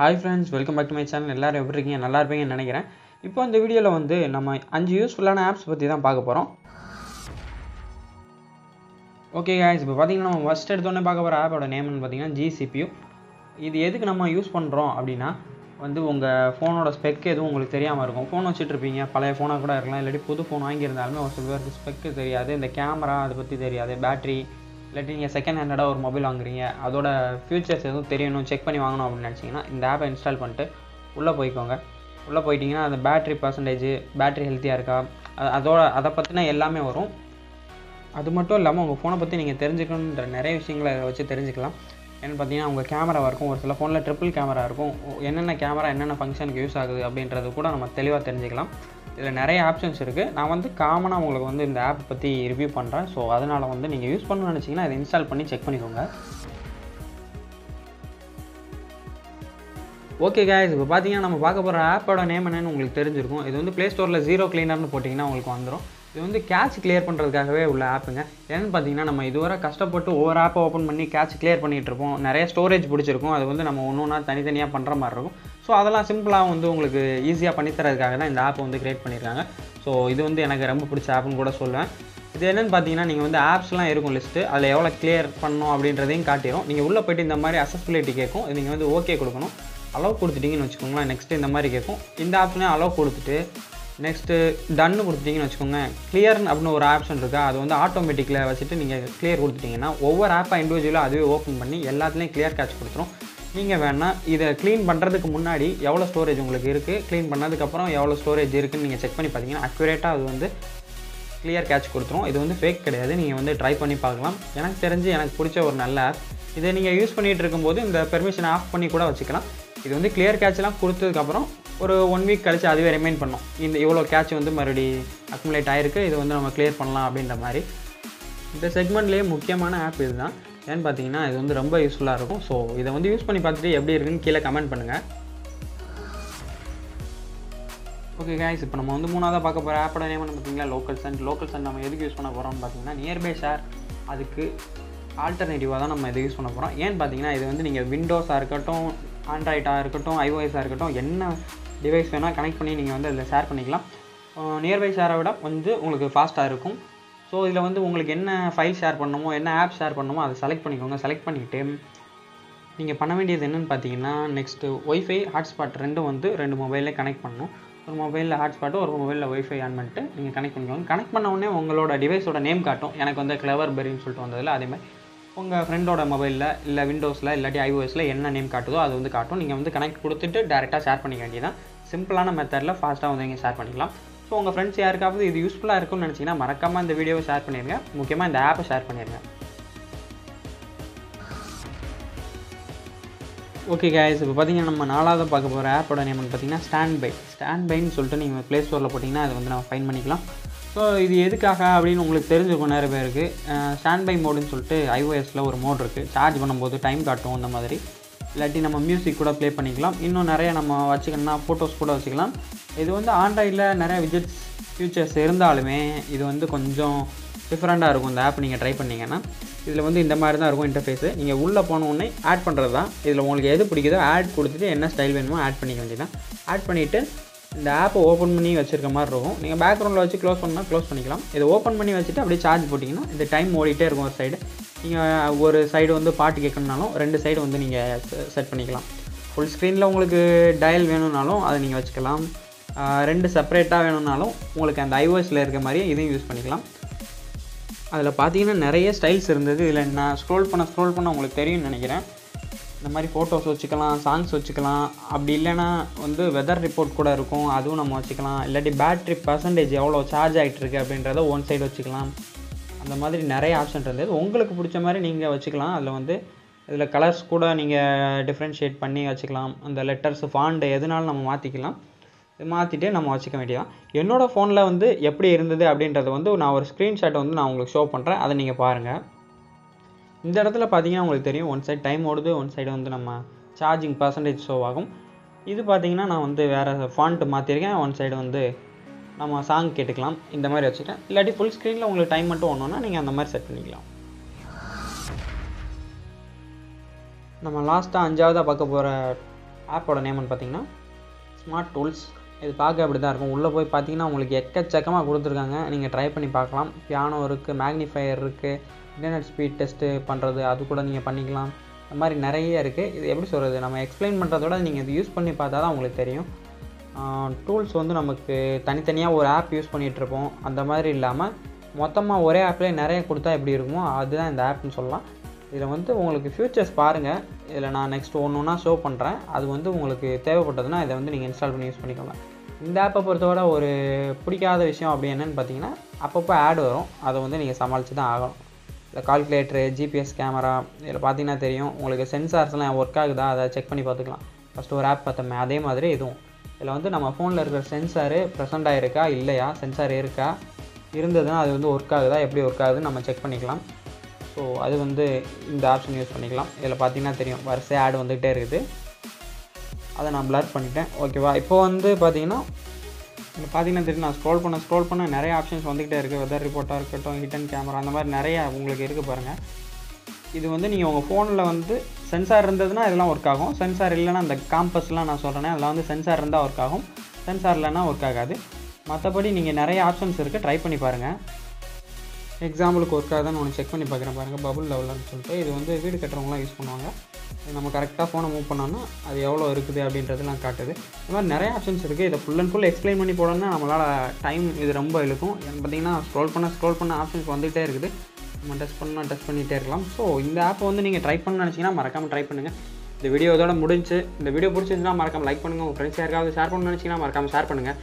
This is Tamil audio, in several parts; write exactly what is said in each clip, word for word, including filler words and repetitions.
Hi friends, welcome back to my channel. எல்லாரும் எப்படி இருக்கீங்க? நல்லா இருப்பீங்கன்னு நினைக்கிறேன். இப்போ இந்த வீடியோவில் வந்து நம்ம அஞ்சு யூஸ்ஃபுல்லான ஆப்ஸ் பற்றி தான் பார்க்க போகிறோம். ஓகே guys, இப்போ பார்த்தீங்கன்னா நம்ம ஃபஸ்ட் எடுத்தோடனே பார்க்க போகிற ஆப்போட நேம்னு பார்த்தீங்கன்னா ஜி சி பி யூ. இது எதுக்கு நம்ம யூஸ் பண்ணுறோம் அப்படின்னா வந்து உங்கள் ஃபோனோட ஸ்பெக் எதுவும் உங்களுக்கு தெரியாமல் இருக்கும். ஃபோன் வச்சுட்ருப்பீங்க, பழைய ஃபோனாக கூட இருக்கலாம், இல்லாட்டி புது ஃபோன் வாங்கியிருந்தாலுமே ஒரு சில பேருக்கு ஸ்பெக்கு தெரியாது, இந்த கேமரா அதை பற்றி தெரியாது, பேட்ரி, இல்லாட்டி நீங்கள் செகண்ட் ஹேண்டடாக ஒரு மொபைல் வாங்குறீங்க, அதோட ஃபியூச்சர்ஸ் எதுவும் தெரியணும், செக் பண்ணி வாங்கணும் அப்படின்னு நினச்சிங்கன்னா இந்த ஆப்பை இன்ஸ்டால் பண்ணிட்டு உள்ளே போய்க்கோங்க. உள்ளே போயிட்டிங்கன்னா அந்த பேட்ரி பர்சன்டேஜ், பேட்ரி ஹெல்த்தியாக இருக்கா, அதோட அதை பற்றினா எல்லாமே வரும். அது மட்டும் இல்லாமல் உங்கள் ஃபோனை பற்றி நீங்கள் தெரிஞ்சுக்கணுன்ற நிறைய விஷயங்களை வச்சு தெரிஞ்சுக்கலாம். ஏன்னு பார்த்தீங்கன்னா உங்கள் கேமராவாக இருக்கும், ஒரு சில ஃபோனில் ட்ரிபிள் கேமரா இருக்கும், என்னென்ன கேமரா என்னென்ன ஃபங்க்ஷனுக்கு யூஸ் ஆகுது அப்படின்றது கூட நம்ம தெளிவாக தெரிஞ்சுக்கலாம். இதில் நிறைய ஆப்ஷன்ஸ் இருக்குது. நான் வந்து காமனாக உங்களுக்கு வந்து இந்த ஆப் பற்றி ரிவ்யூ பண்ணுறேன். ஸோ அதனால் வந்து நீங்கள் யூஸ் பண்ணணும்னு நினச்சிங்கன்னா இதை இன்ஸ்டால் பண்ணி செக் பண்ணிக்கோங்க. ஓகே guys, இப்போ பார்த்தீங்கன்னா நம்ம பார்க்க போகிற ஆப்போட நேம் என்னென்னு உங்களுக்கு தெரிஞ்சிருக்கும். இது வந்து ப்ளே ஸ்டோரில் ஜீரோ கிளீனர்னு போட்டிங்கன்னா உங்களுக்கு வந்துடும். இது வந்து கேட்ச் கிளியர் பண்ணுறதுக்காகவே உள்ள ஆப்புங்க. ஏன்னு பார்த்தீங்கன்னா நம்ம இதுவரை கஷ்டப்பட்டு ஒவ்வொரு ஆப்பை ஓப்பன் பண்ணி கேட்ச் கிளியர் பண்ணிகிட்ருப்போம், நிறைய ஸ்டோரேஜ் பிடிச்சிருக்கும், அது வந்து நம்ம ஒன்று ஒன்றா தனித்தனியாக பண்ணுற மாதிரி இருக்கும். ஸோ அதெல்லாம் சிம்பிளாக வந்து உங்களுக்கு ஈஸியாக பண்ணித்தரதுக்காக தான் இந்த ஆப்பை வந்து க்ரியேட் பண்ணியிருக்காங்க. ஸோ இது வந்து எனக்கு ரொம்ப பிடிச்ச ஆப்புன்னு கூட சொல்லுவேன். இது என்னென்னு பார்த்தீங்கன்னா நீங்கள் வந்து ஆப்ஸ்லாம் இருக்கும் லிஸ்ட்டு, அதில் எவ்வளோ கிளியர் பண்ணணும் அப்படின்றதையும் காட்டிடும். நீங்கள் உள்ளே போய்ட்டு இந்த மாதிரி அசஸ்பிலிட்டி கேட்கும், நீங்கள் வந்து ஓகே கொடுக்கணும். அலோவ் கொடுத்துட்டிங்கன்னு வச்சுக்கோங்களேன், நெக்ஸ்ட்டு இந்த மாதிரி கேட்கும். இந்த ஆப்ஸ்லேயும் அலோவ் கொடுத்துட்டு நெக்ஸ்ட்டு டன்னு கொடுத்துட்டிங்கன்னு வச்சுக்கோங்க. கிளியர்னு அப்படின்னு ஒரு ஆப்ஷன் இருக்கா, அது வந்து ஆட்டோமேட்டிக்கில் வச்சுட்டு நீங்கள் கிளியர் கொடுத்துட்டிங்கன்னா ஒவ்வொரு ஆப்பாக இண்டிவிஜுவலாக அதுவே ஓப்பன் பண்ணி எல்லாத்துலேயும் கிளியர் கேட்ச் கொடுத்துரும். நீங்கள் வேணால் இதை க்ளீன் பண்ணுறதுக்கு முன்னாடி எவ்வளோ ஸ்டோரேஜ் உங்களுக்கு இருக்குது, க்ளீன் பண்ணதுக்கப்புறம் எவ்வளோ ஸ்டோரேஜ் இருக்குதுன்னு நீங்கள் செக் பண்ணி பார்த்தீங்கன்னா அக்யூரேட்டாக அது வந்து கிளியர் கேட்ச் கொடுத்துரும். இது வந்து ஃபேக் கிடையாது, நீங்கள் வந்து ட்ரை பண்ணி பார்க்கலாம். எனக்கு தெரிஞ்சு எனக்கு பிடிச்ச ஒரு நல்ல ஆப். இதை நீங்கள் யூஸ் பண்ணிகிட்டு இருக்கும்போது இந்த பெர்மிஷனை ஆஃப் பண்ணி கூட வச்சுக்கலாம். இது வந்து கிளியர் கேட்ச்லாம் கொடுத்ததுக்கப்புறம் ஒரு ஒன் வீக் கழிச்சு அதுவே ரிமைண்ட் பண்ணோம், இந்த இவ்வளோ கேட்ச் வந்து மறுபடி அக்குமுலேட் ஆகிருக்கு, இது வந்து நம்ம கிளியர் பண்ணலாம் அப்படின்ற மாதிரி. இந்த செக்மெண்ட்லேயே முக்கியமான ஆப் இது தான். ஏன்னு பார்த்தீங்கன்னா இது வந்து ரொம்ப யூஸ்ஃபுல்லாக இருக்கும். ஸோ இதை வந்து யூஸ் பண்ணி பார்த்துட்டு எப்படி இருக்குன்னு கீழே கமெண்ட் பண்ணுங்கள். ஓகே guys, இப்போ நம்ம வந்து மூணாவதாக பார்க்க போகிற ஆப்போட நேம்னு பார்த்தீங்கன்னா லோக்கல் சண்ட். லோக்கல் சண்ட் நம்ம எதுக்கு யூஸ் பண்ண போகிறோம்னு பார்த்தீங்கன்னா நியர்பை ஷேர், அதுக்கு ஆல்டர்னேட்டிவாக தான் நம்ம இதை யூஸ் பண்ண போகிறோம். ஏன்னு பார்த்தீங்கன்னா இது வந்து நீங்கள் விண்டோஸாக இருக்கட்டும், ஆண்ட்ராய்டாக இருக்கட்டும், ஐஓஎஸாக இருக்கட்டும், என்ன டிவைஸ் வேணால் கனெக்ட் பண்ணி நீங்கள் வந்து அதில் ஷேர் பண்ணிக்கலாம். நியர்பை ஷேரை விட வந்து உங்களுக்கு ஃபாஸ்ட்டாக இருக்கும். ஸோ இதில் வந்து உங்களுக்கு என்ன ஃபைல் ஷேர் பண்ணணுமோ, என்ன ஆப் ஷேர் பண்ணணுமோ அதை செலக்ட் பண்ணிக்கோங்க. செலக்ட் பண்ணிக்கிட்டு நீங்கள் பண்ண வேண்டியது என்னென்னு பார்த்தீங்கன்னா நெக்ஸ்ட்டு ஒய்ஃபை ஹாட்ஸ்பாட் ரெண்டும் வந்து ரெண்டு மொபைலில் கனெக்ட் பண்ணணும். ஒரு மொபைலில் ஹாட்ஸ்பாட்டும் ஒரு மொபைலில் ஒய்ஃபை ஆன் பண்ணிட்டு நீங்கள் கனெக்ட் பண்ணிக்கோங்க. கனெக்ட் பண்ண உடனே உங்களோட டிவைஸோட நேம் காட்டும். எனக்கு வந்து கிளவர் பெரின்னு சொல்லிட்டு வந்ததில்ல, அதேமாதிரி உங்கள் ஃப்ரெண்டோட மொபைலில் இல்லை விண்டோஸில் இல்லாட்டி ஐஓஎஸில் என்ன நேம் காட்டுதோ அது வந்து காட்டும். நீங்கள் வந்து கனெக்ட் கொடுத்துட்டு டேரெக்டாக ஷேர் பண்ணிக்க வேண்டியதான். சிம்பிளான மெத்தடில் ஃபாஸ்ட்டாக வந்து நீங்கள் ஷேர் பண்ணிக்கலாம். ஸோ உங்கள் ஃப்ரெண்ட்ஸ் யாருக்காவது இது யூஸ்ஃபுல்லாக இருக்கும்னு நினச்சிங்கன்னா மறக்காமல் இந்த வீடியோவை ஷேர் பண்ணிடுங்க. முக்கியமாக இந்த ஆப்பை ஷேர் பண்ணிடுங்க. ஓகே guys, இப்போ பார்த்தீங்கன்னா நம்ம நாலாவது பார்க்க போகிற ஆப்போட நேம்னு பார்த்தீங்கன்னா ஸ்டாண்ட் பை. ஸ்டாண்ட் பைன்னு சொல்லிட்டு நீங்கள் ப்ளே ஸ்டோரில் போட்டிங்கன்னா அது வந்து நம்ம ஃபைண்ட் பண்ணிக்கலாம். ஸோ இது எதுக்காக அப்படின்னு உங்களுக்கு தெரிஞ்சுக்கும் நிறைய பேருக்கு. ஸ்டாண்ட் பை மோடுன்னு சொல்லிட்டு ஐஓஎஸில் ஒரு மோட் இருக்குது, சார்ஜ் பண்ணும்போது டைம் காட்டும் அந்த மாதிரி. இல்லாட்டி நம்ம மியூசிக் கூட ப்ளே பண்ணிக்கலாம். இன்னும் நிறைய நம்ம வச்சுக்கணும்னா ஃபோட்டோஸ் கூட வச்சுக்கலாம். இது வந்து ஆண்ட்ராய்டில் நிறைய விஜெட்ஸ் ஃபியூச்சர்ஸ் இருந்தாலுமே இது வந்து கொஞ்சம் டிஃப்ரெண்ட்டாக இருக்கும். இந்த ஆப் நீங்கள் ட்ரை பண்ணிங்கன்னா இதில் வந்து இந்த மாதிரி தான் இருக்கும் இன்டர்ஃபேஸு. நீங்கள் உள்ளே போனோடனே ஆட் பண்ணுறது தான். இதில் உங்களுக்கு எது பிடிக்குதோ ஆட் கொடுத்துட்டு என்ன ஸ்டைல் வேணுமோ ஆட் பண்ணிக்க வேண்டியதான். ஆட் பண்ணிவிட்டு இந்த ஆப்பை ஓப்பன் பண்ணி வச்சுருக்க மாதிரி இருக்கும். நீங்கள் பேக்ரவுண்டில் வச்சு க்ளோஸ் பண்ணால் க்ளோஸ் பண்ணிக்கலாம். இதை ஓப்பன் பண்ணி வச்சுட்டு அப்படியே சார்ஜ் போட்டிங்கன்னா இந்த டைம் ஓடிட்டே இருக்கும். ஒரு சைடு நீங்கள் ஒரு சைடு வந்து பாட்டு கேட்கணுன்னாலும் ரெண்டு சைடு வந்து நீங்கள் செட் பண்ணிக்கலாம். ஃபுல் ஸ்க்ரீனில் உங்களுக்கு டயல் வேணும்னாலும் அதை நீங்கள் வச்சுக்கலாம். ரெண்டு செப்பரேட்டாக வேணும்னாலும் உங்களுக்கு அந்த ஐஓஎஸில் இருக்க மாதிரியே இதையும் யூஸ் பண்ணிக்கலாம். அதில் பார்த்தீங்கன்னா நிறைய ஸ்டைல்ஸ் இருந்தது. இதில் நான் ஸ்க்ரோல் பண்ண ஸ்க்ரோல் பண்ண உங்களுக்கு தெரியும்னு நினைக்கிறேன். இந்த மாதிரி ஃபோட்டோஸ் வச்சுக்கலாம், சாங்ஸ் வச்சுக்கலாம், அப்படி இல்லைனா வந்து வெதர் ரிப்போர்ட் கூட இருக்கும், அதுவும் நம்ம வச்சுக்கலாம். இல்லாட்டி பேட்ரி பர்சன்டேஜ் எவ்வளோ சார்ஜ் ஆகிட்டுருக்கு அப்படின்றத ஒன் சைடு வச்சுக்கலாம். அந்த மாதிரி நிறைய ஆப்ஷன் இருந்தது. உங்களுக்கு பிடிச்ச மாதிரி நீங்கள் வச்சுக்கலாம். அதில் வந்து இதில் கலர்ஸ் கூட நீங்கள் டிஃப்ரென்ஷியேட் பண்ணி வச்சுக்கலாம். அந்த லெட்டர்ஸ், ஃபாண்ட் எதுனாலும் நம்ம மாற்றிக்கலாம். இது மாற்றிட்டு நம்ம வச்சுக்க வேண்டியதான். என்னோடய ஃபோனில் வந்து எப்படி இருந்தது அப்படின்றத வந்து நான் ஒரு ஸ்க்ரீன்ஷாட்டை வந்து நான் உங்களுக்கு ஷோ பண்ணுறேன், அதை நீங்கள் பாருங்கள். இந்த இடத்துல பார்த்தீங்கன்னா உங்களுக்கு தெரியும் ஒன் சைடு டைம் ஓடுது, ஒன் சைடு வந்து நம்ம சார்ஜிங் பர்சன்டேஜ் ஷோ ஆகும். இது பார்த்தீங்கன்னா நான் வந்து வேறு ஃபாண்ட்டு மாற்றிருக்கேன். ஒன் சைடு வந்து நம்ம சாங் கேட்டுக்கலாம், இந்த மாதிரி வச்சுட்டேன். இல்லாட்டி ஃபுல் ஸ்க்ரீனில் உங்களுக்கு டைம் மட்டும் ஒன்றுன்னா நீங்கள் அந்த மாதிரி செட் பண்ணிக்கலாம். நம்ம லாஸ்ட்டாக அஞ்சாவதாக பார்க்க போகிற ஆப்போட நேம் வந்து பார்த்திங்கன்னா ஸ்மார்ட் டூல்ஸ். இது பார்க்க அப்படி தான் இருக்கும். உள்ளே போய் பார்த்திங்கன்னா உங்களுக்கு எக்கச்சக்கமாக கொடுத்துருக்காங்க, நீங்கள் ட்ரை பண்ணி பார்க்கலாம். பியானோ இருக்குது, மேக்னிஃபையர் இருக்குது, இன்டர்நெட் ஸ்பீட் டெஸ்ட்டு பண்ணுறது அது கூட நீங்கள் பண்ணிக்கலாம். அந்த மாதிரி நிறைய இருக்குது. இது எப்படி சொல்கிறது, நம்ம எக்ஸ்பிளைன் பண்ணுறதோட நீங்கள் இது யூஸ் பண்ணி பார்த்தா தான் உங்களுக்கு தெரியும். டூல்ஸ் வந்து நமக்கு தனித்தனியாக ஒரு ஆப் யூஸ் பண்ணிகிட்ருப்போம், அந்த மாதிரி இல்லாமல் மொத்தமாக ஒரே ஆப்லேயே நிறைய கொடுத்தா எப்படி இருக்குமோ அதுதான் இந்த ஆப்னு சொல்லலாம். இதில் வந்து உங்களுக்கு ஃபியூச்சர்ஸ் பாருங்கள், இதில் நான் நெக்ஸ்ட் ஒன்று ஒன்றா ஷோ பண்ணுறேன். அது வந்து உங்களுக்கு தேவைப்பட்டதுன்னா இதை வந்து நீங்கள் இன்ஸ்டால் பண்ணி யூஸ் பண்ணிக்கோங்க. இந்த ஆப்பை பொறுத்தவரை ஒரு பிடிக்காத விஷயம் அப்படி என்னென்னு பார்த்தீங்கன்னா அப்பப்போ ஆட் வரும், அதை வந்து நீங்கள் சமாளித்து தான் ஆகணும். இந்த கால்குலேட்டரு, ஜிபிஎஸ் கேமரா, இதில் பார்த்தீங்கன்னா தெரியும் உங்களுக்கு சென்சார்ஸ்லாம் ஒர்க் ஆகுதா அதை செக் பண்ணி பார்த்துக்கலாம். ஃபஸ்ட்டு ஒரு ஆப் பார்த்தோமே அதே மாதிரி இதுவும். இதில் வந்து நம்ம ஃபோனில் இருக்கிற சென்சாரு ப்ரெசென்ட் ஆகிருக்கா இல்லையா, சென்சார் இருக்கா, இருந்ததுன்னா அது வந்து ஒர்க் ஆகுதா, எப்படி ஒர்க் ஆகுதுன்னு நம்ம செக் பண்ணிக்கலாம். ஸோ அது வந்து இந்த ஆப்ஷன் யூஸ் பண்ணிக்கலாம். இதில் பார்த்தீங்கன்னா தெரியும் வரிசையாக ஆட் வந்துகிட்டே இருக்குது, அதை நான் ப்ளர் பண்ணிட்டேன். ஓகேவா, இப்போ வந்து பார்த்தீங்கன்னா இதில் பார்த்தீங்கன்னா தெரியும், நான் ஸ்க்ரோல் பண்ண ஸ்க்ரோல் பண்ண நிறைய ஆப்ஷன்ஸ் வந்துகிட்டே இருக்குது. வெதர் ரிப்போர்ட்டாக இருக்கட்டும், ஹிட்டன் கேமரா, அந்த மாதிரி நிறையா உங்களுக்கு இருக்குது பாருங்கள். இது வந்து நீங்கள் உங்கள் ஃபோனில் வந்து சென்சார் இருந்ததுன்னா இதெல்லாம் ஒர்க் ஆகும், சென்சார் இல்லைன்னா அந்த காம்பஸ்லாம் நான் சொல்கிறேன், அதெல்லாம் வந்து சென்சார் இருந்தால் ஒர்க் ஆகும், சென்சார் இல்லைன்னா ஒர்க் ஆகாது. மற்றபடி நீங்கள் நிறைய ஆப்ஷன்ஸ் இருக்குது, ட்ரை பண்ணி பாருங்கள். எக்ஸாம்பிளுக்கு ஒர்க் ஆகுதான்னு ஒன்று செக் பண்ணி பார்க்குறேன் பாருங்கள், பபுள் லெவல்னு சொல்லிட்டு. இது வந்து வீடு கட்டுறவங்களாம் யூஸ் பண்ணுவாங்க. நம்ம கரெக்டாக ஃபோனை மூவ் பண்ணோன்னா அது எவ்வளோ இருக்குது அப்படின்றதுலாம் காட்டுது. இந்த மாதிரி நிறைய ஆப்ஷன்ஸ் இருக்குது. இதை ஃபுல் அண்ட் ஃபுல் எக்ஸ்பிளைன் பண்ணி போடணும்னா நம்மளால் டைம் இது ரொம்ப இழுக்கும். ஏன்னு பார்த்தீங்கன்னா ஸ்க்ரோல் பண்ண ஸ்க்ரோல் பண்ண ஆப்ஷன்ஸ் வந்துகிட்டே இருக்குது, நம்ம டெஸ்ட் பண்ணால் டெஸ்ட் பண்ணிகிட்டே இருக்கலாம். ஸோ இந்த ஆப்பை வந்து நீங்கள் ட்ரை பண்ணணும்னு நினச்சிங்கன்னா மறக்காமல் ட்ரை பண்ணுங்கள். இந்த வீடியோ இதோட முடிஞ்சு. இந்த வீடியோ பிடிச்சிருந்துச்சுன்னா மறக்காமல் லைக் பண்ணுங்கள். உங்கள் ஃப்ரெண்ட்ஸ் யாருக்காவது ஷேர் பண்ணணும்னு நினச்சிங்கன்னா மறக்காமல் ஷேர் பண்ணுங்கள்.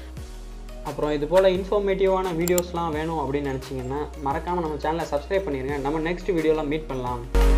அப்புறம் இது போல் இன்ஃபர்மேட்டிவான வீடியோஸ்லாம் வேணும் அப்படின்னு நினச்சிங்கன்னா மறக்காமல் நம்ம சேனலை சப்ஸ்கிரைப் பண்ணிடுங்க. நம்ம நெக்ஸ்ட் வீடியோலாம் மீட் பண்ணலாம்.